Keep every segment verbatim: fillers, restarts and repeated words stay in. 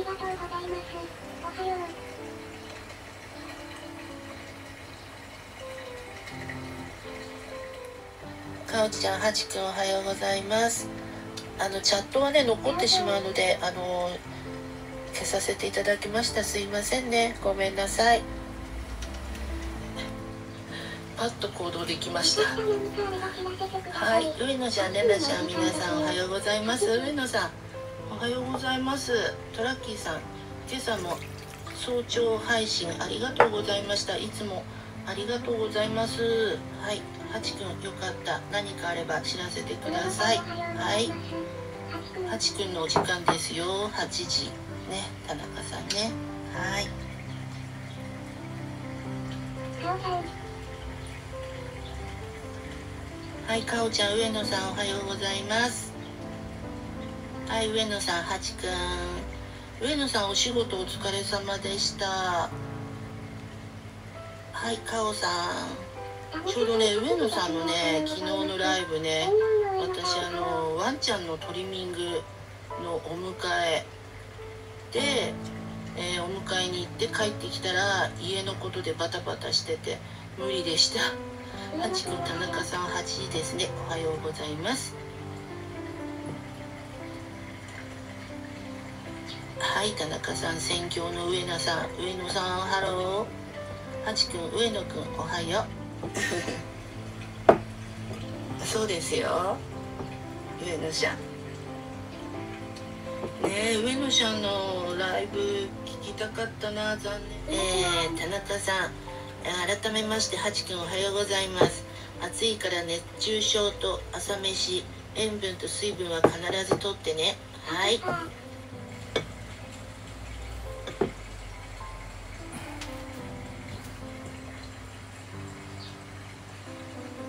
りがとうございます。おはよう。かおちゃん、はじくん、おはようございます。あのチャットはね残ってしまうので、あの消させていただきました。すいませんね。ごめんなさい。パッと行動できました。はい、上野ちゃん、レナちゃん、皆さんおはようございます。上野さん、おはようございます。トラッキーさん、今朝も早朝配信ありがとうございました。いつもありがとうございます。はい。はちくん、よかった。何かあれば知らせてください。はい。はちくんのお時間ですよ。はちじ。ね、田中さんね。はい。はい、かおちゃん、上野さん、おはようございます。はい、上野さん、はちくん。上野さん、お仕事お疲れ様でした。はい、かおさん。ちょうどね、上野さんのね、昨日のライブね、私あのワンちゃんのトリミングのお迎えで、えー、お迎えに行って帰ってきたら家のことでバタバタしてて無理でした。はちくん、田中さんはちじですね。おはようございます。はい、田中さん、選挙の上野さん、上野さんハロー。はちくん、上野くんおはよう。そうですよ、上野ちゃんねえ、上野ちゃんのライブ聞きたかったな、残念。えー、田中さん、改めましてはちくんおはようございます。暑いから熱中症と朝飯、塩分と水分は必ずとってね。はい、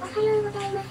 おはようございます。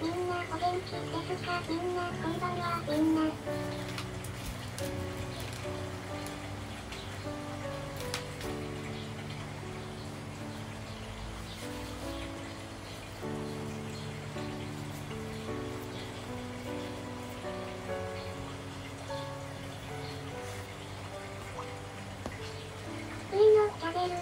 みんなお元気ですか？みんなこんばんは。みんな上野キャベルキ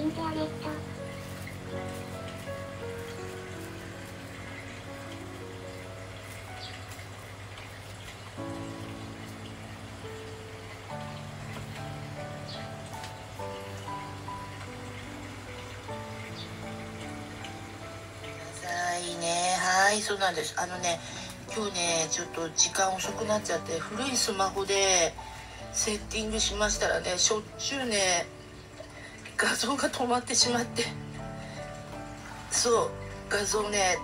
インターネットはい、そうなんです。あのね、今日ねちょっと時間遅くなっちゃって、古いスマホでセッティングしましたらね、しょっちゅうね画像が止まってしまって、そう画像ね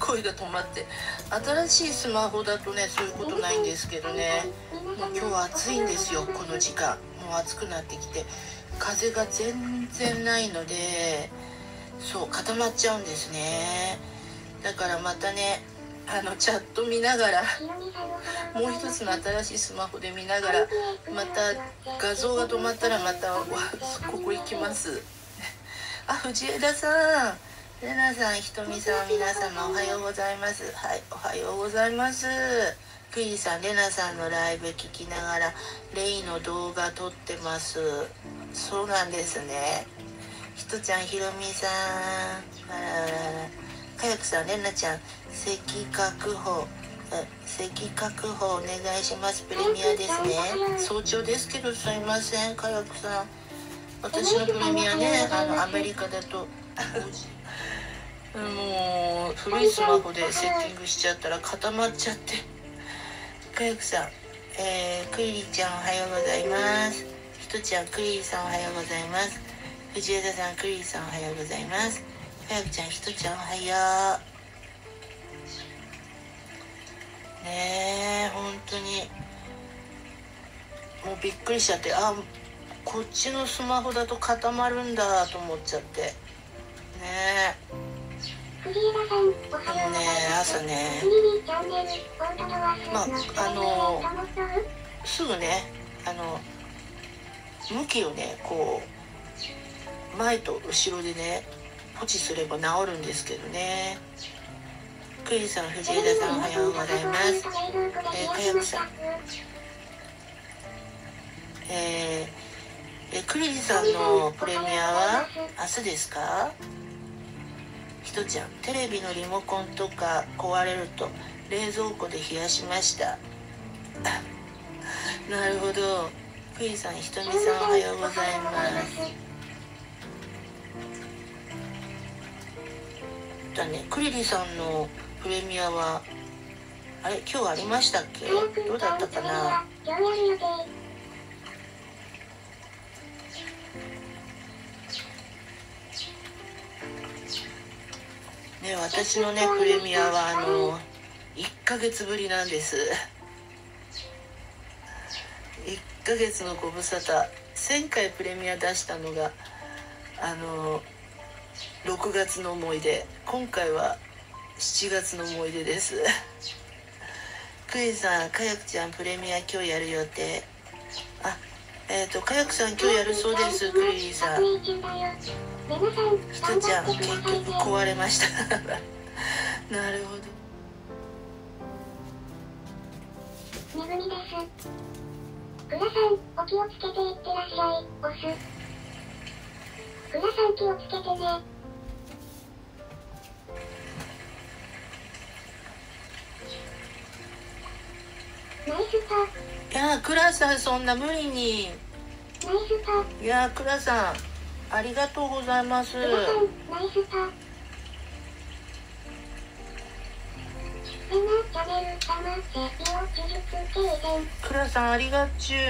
声が止まって、新しいスマホだとねそういうことないんですけどね、もう今日は暑いんですよ。この時間もう暑くなってきて、風が全然ないので、そう固まっちゃうんですね。だからまたね、あのチャット見ながら、もう一つの新しいスマホで見ながら、また画像が止まったらまたここ行きます。あ、藤枝さん、レナさん、ひとみさん、皆様おはようございます。はい、おはようございます。クイーさん、レナさんのライブ聞きながらレイの動画撮ってます。そうなんですね。ひとちゃん、ひろみさん、あらあらあら、かやくさん、れなちゃん、席確保、席確保お願いします。プレミアですね。早朝ですけどすいません、かやくさん。私のプレミアね、あのアメリカだともう古いスマホでセッティングしちゃったら固まっちゃって。かやくさん、えー、くいりちゃんおはようございます。ひとちゃん、くいりさんおはようございます。藤枝さん、くいりさんおはようございます。かやくちゃん、ひとちゃんおはよう。ねえ、本当にもうびっくりしちゃって、あ、こっちのスマホだと固まるんだと思っちゃってね。えでもね、朝ね、まああのすぐね、あの向きをねこう前と後ろでねポチすれば治るんですけどね。クイーさん、藤枝さんおはようございます。えー、かやくさん、えーえ、クリリさんのプレミアは明日ですか？ひとちゃん、テレビのリモコンとか壊れると冷蔵庫で冷やしました。なるほど。クリリさん、ひとみさんおはようございます。だね、クリリさんのプレミアはあれ今日ありましたっけ？どうだったかな？ね、私のねプレミアはあのいっかげつぶりなんです。いっかげつのご無沙汰、せんかいプレミア出したのがあのろくがつの思い出、今回はしちがつの思い出です。クイさん、かやくちゃんプレミア今日やる予定、あ、えっとかやくさん今日やるそうです。クイさん、ひとちゃん結局壊れました。なるほど。めぐみです。グラさんお気をつけていってらっしゃい。オスグラさん気をつけてね。ナイスパ。いやー、クラさんそんな無理に。ナイスパ。いやー、クラさんありがとうございます。クラさんありがちゅう。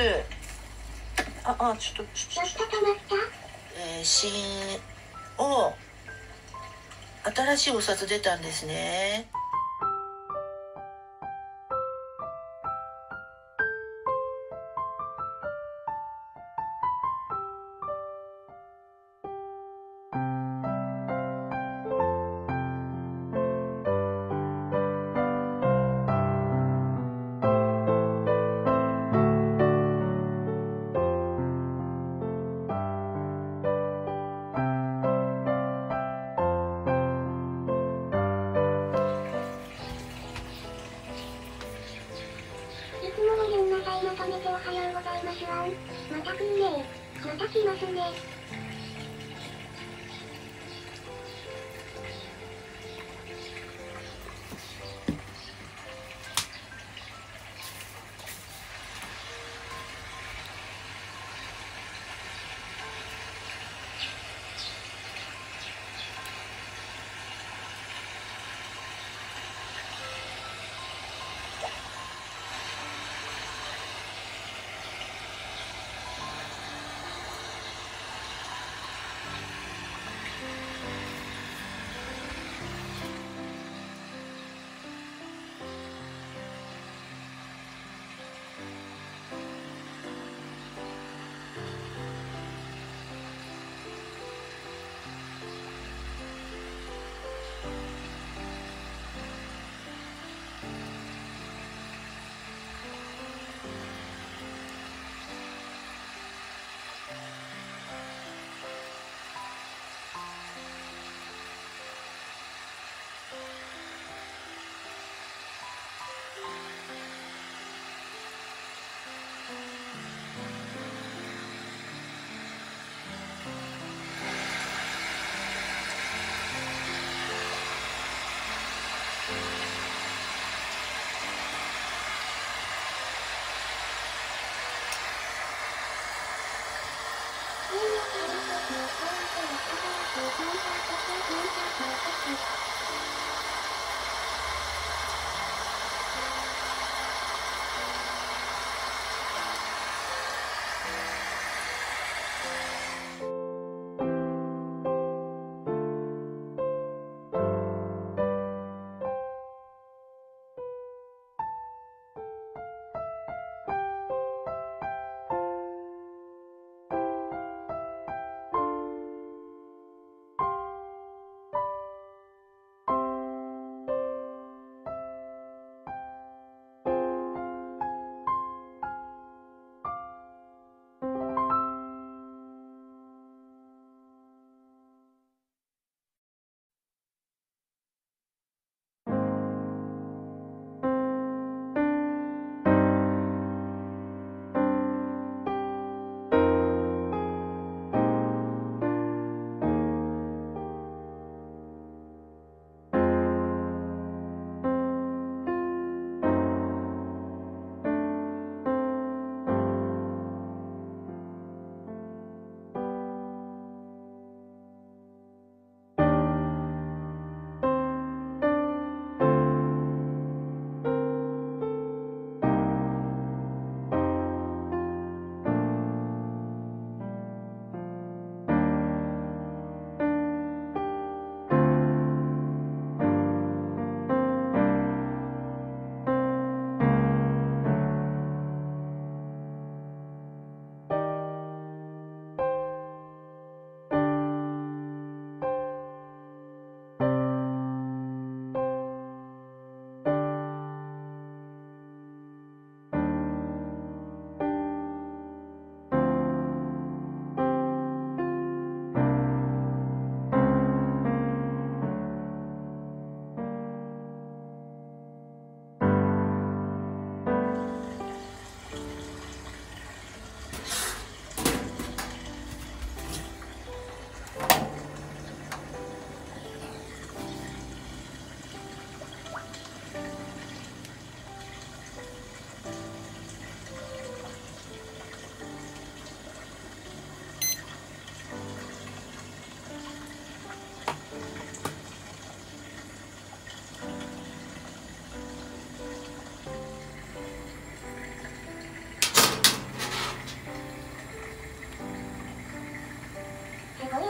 ああ、ちょっとちょっと。えー、新お新しいお札出たんですね。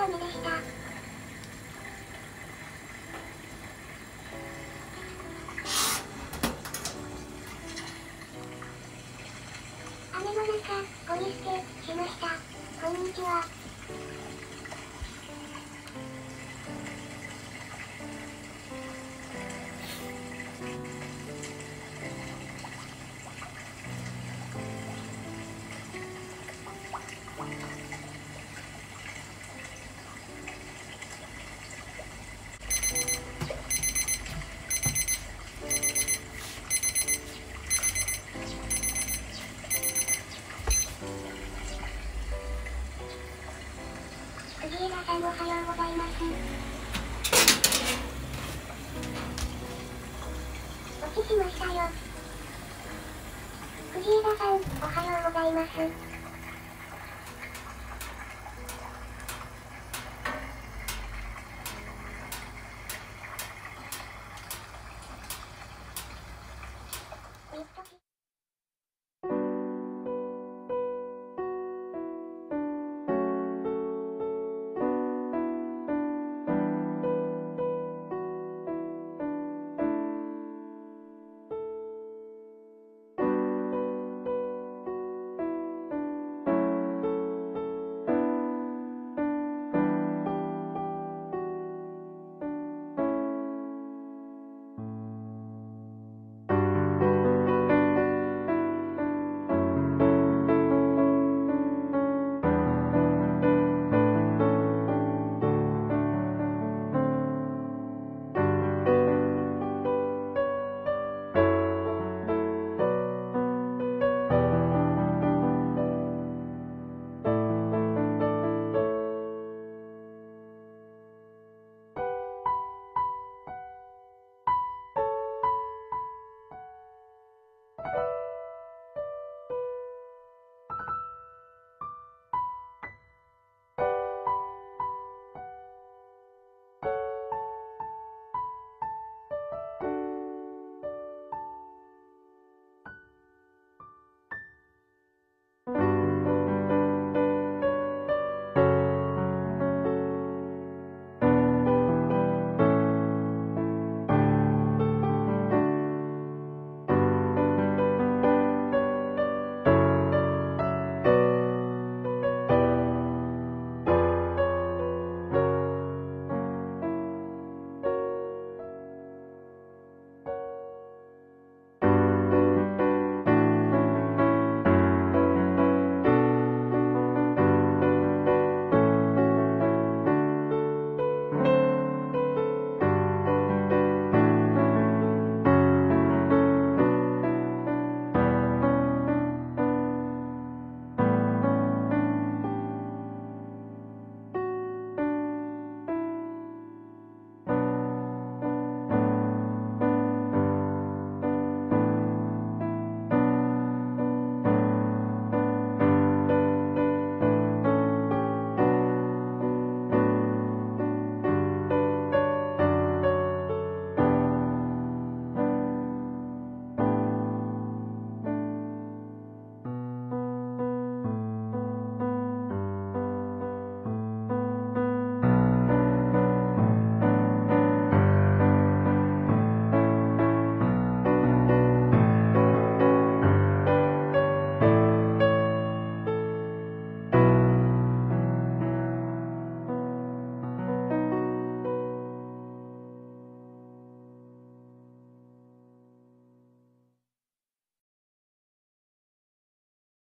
込みでした。雨の中ご入手しました。こんにちは。藤枝さん、おはようございます。落ちしましたよ。藤枝さん、おはようございます。